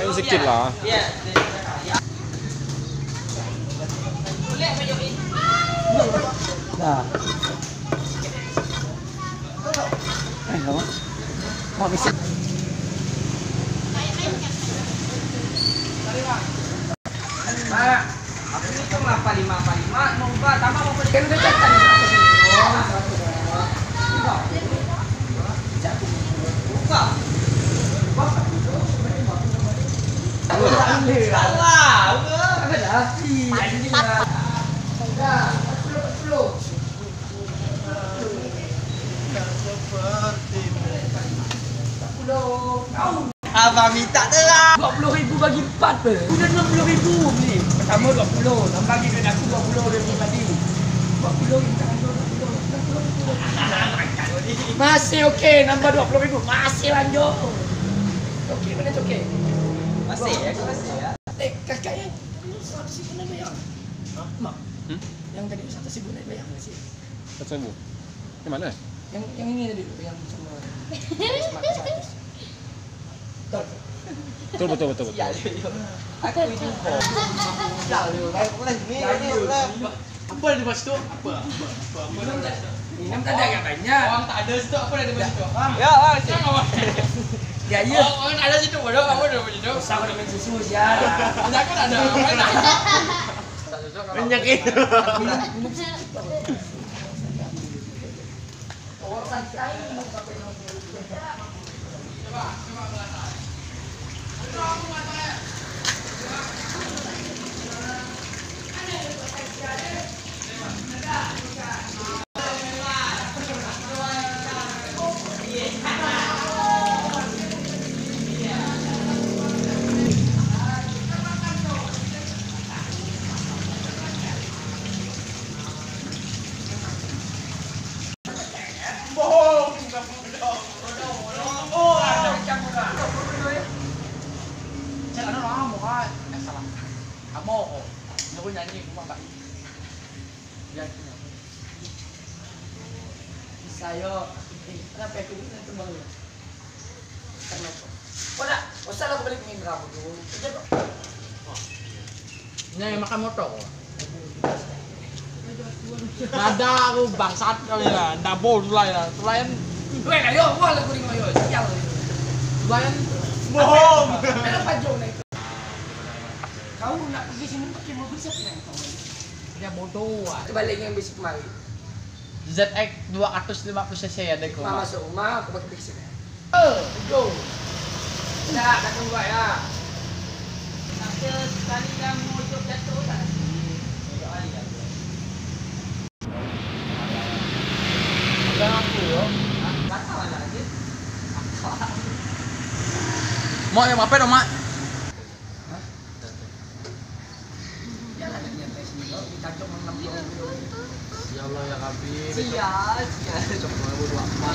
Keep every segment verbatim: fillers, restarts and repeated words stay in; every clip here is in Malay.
Ayun si Kid lah. Dah. Eh, kamu mau misi? Mak, aku ni tu lapan lima lapan lima. Nombor tambah mau pergi ke dekat. Salah ke? Takkan dah Main je lah Dah, sepuluh seperti sepuluh. Abang minta terang dua puluh ribu bagi empat ke? Udah enam puluh ribu beli. Pertama dua puluh. Nak bagi duit aku dua puluh lebih tadi. Dua puluh ribu tak ada dua puluh ribu. Masih okey. Nambah dua puluh ribu. Masih lanjut. Okey, mana tu okey? Masih ya, masih ya. Eh, kakak yang dulu seratus ribu naik bayang. Hah? Mak? Hmm? Yang tadi seratus ribu naik bayang nggak sih? Seratus ribu? Yang mana? Yang yang ini tadi, yang sama. Betul, betul, betul, betul. Aku ini kok. Lalu, aku lagi ni, aku lagi. Apa ada di bawah situ? Apa? Apa? Apa? Apa? Minum tak ada yang banyak. Orang tak ada situ, apa ada di bawah situ? Ya, sih. Ya, ya. Orang ada situ, bodoh. Kamu ada situ. Sama dengan susu ya. Tidak kan ada. Banyak itu. Orang santai. Coba, coba belakang. Coba aku matanya. Ada yang ada. Saya kenapa aku nak terbang? Kenapa? Oh nak, oh salah aku balik main rambut tu. Kenapa? Naya makan motor. Ada aku bangsat kali lah, double tulai lah, tulayan. Wei, ayo, buat aku ring ayo, sial. Tulayan, bohong. Kenapa jauh naik? Kau nak pergi sini pakai mobil siapa yang kau? Dia bodoh. Kebalik yang besok mari. Z X dua ratus lima puluh cc ada ko. Mama masuk rumah, aku pakai pixel. Oh, go. Dah, dah tunggu ya. Sampai sekali kamu jatuh jatuh tak? Tiga kali jatuh. Ada aku yo. Batal lagi. Mak yang apa dong mak? Hah? Jalan yang sampai sini lo, kita cuma enam puluh. Ya Allah ya Rabbi. Iya, iya. Besok mau buat apa?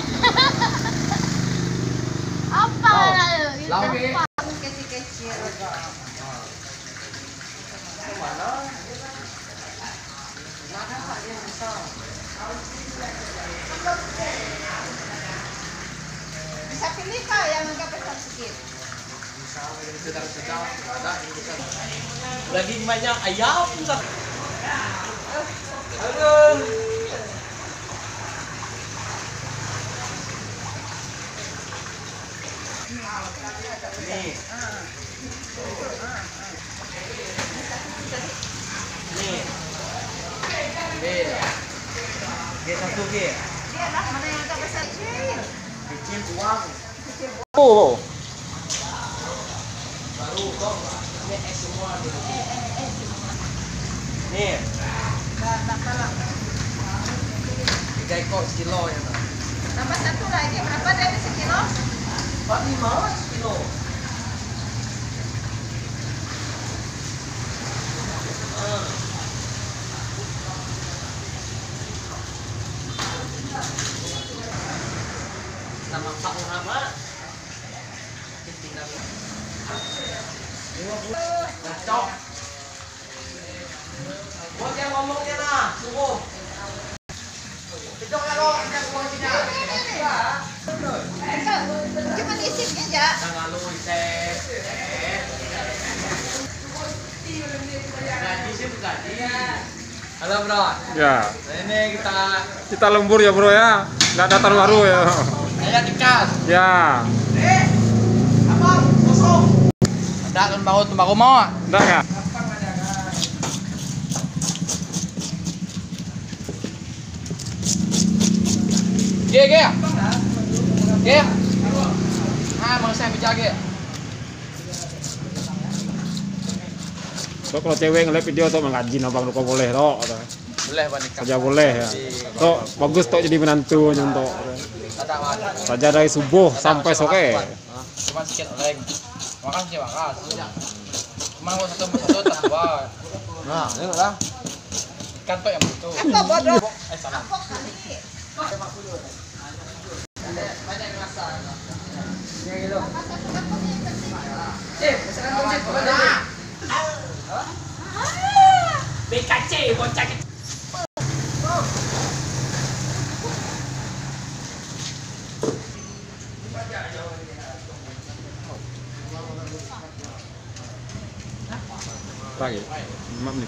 Apa lalu? Lalu kecil-kecil. Mana? Mana Pak yang besar? Bisa pilih Pak yang agak besar sedikit. Bisa yang sedang-sedang, ada yang besar. Lagi banyak ayam besar. Aduh. Ni. Ni. Beda. Dia satu ke? Dia lah mana yang tak besar kecil. Kecil buang. Oh. Baru kau. Ni es semua. Ni. Tiga ekor sekilo ya tak? Tambah satu lagi, berapa dari sekilo? Empat lima sekilo. Sama Pak Muhammad. Tinggal lima puluh. Cocok. Buat yang ngomong dia lah, suruh. Kejok lah kau, kita keluar sini lah. Ini, ini, ini. Cuma isip je, Jak. Jangan lu isip. Halo bro. Ya. Ini kita kita lembur ya bro ya. Nggak datar baru ya. Saya dikas. Ya. Eh. Apa? Kosong. Ada tembakau tembakau mau? Enggak ya. Ghê ghê ghê hai món xem pizza ghê. So kalau cewek ngeliat video tuh mengajin abang Ruko boleh toh? Boleh Pak nikah. Saja boleh ya. Toh bagus toh jadi menantu nyontok. Saja dari subuh sampai sore. Cuma sedikit oleng. Makasih makasih. Cuma mau satu satu tambah. Nah, ini lah. Ikan toh yang betul. Apa bodoh? Eh salah. B K C bocah kecil. Lagi, lima menit.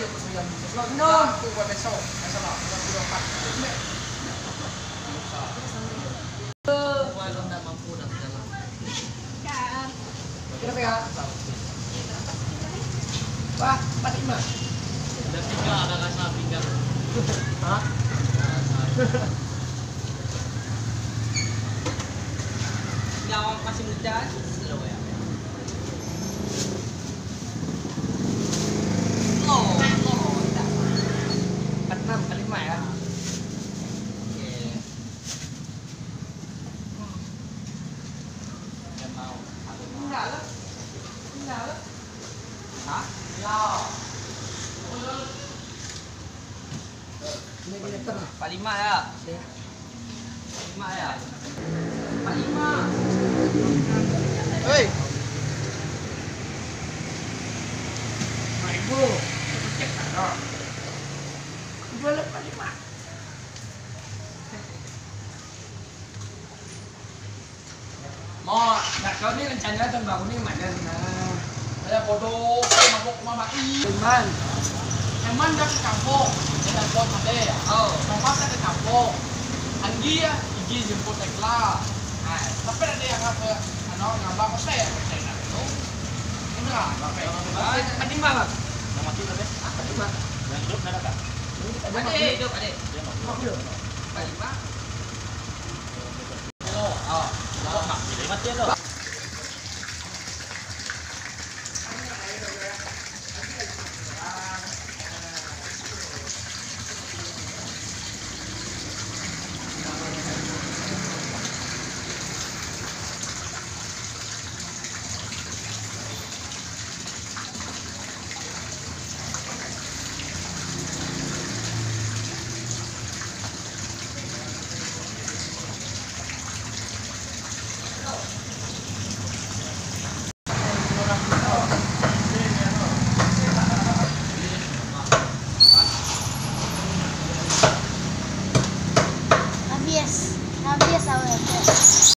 untuk sembilan sebelum enam aku buat besok besok lah dua empat buat ronda mampu nak jalan berapa ya wah empat lima ada tiga ada rasa pinggang hah yang masih muda slow ya. Pak lima ya. Lima ya. Pak lima. Hei. Ibu. Dua lepas lima. Mau, nak kau ni rencana tahun baru ni macam mana? Ada bodoh, mabuk, mabaki. Teman. Teman dah ke kampung. Dah buat macam ni. Oh, mama dah ke kampung. Anggi ya, Anggi jemput Tekla. Ah, tapi ada yang apa? Anak ngabang kau saya. Saya nak tu. Kenapa? Bapa yang ngabang. Padi mana? Nama tu apa? Padi mana? Yang grup mana tak? Ada, ada, ada. Padi mana? Oh, ah, dah mak. Jadi mati tu. Yes, obvious, obvious.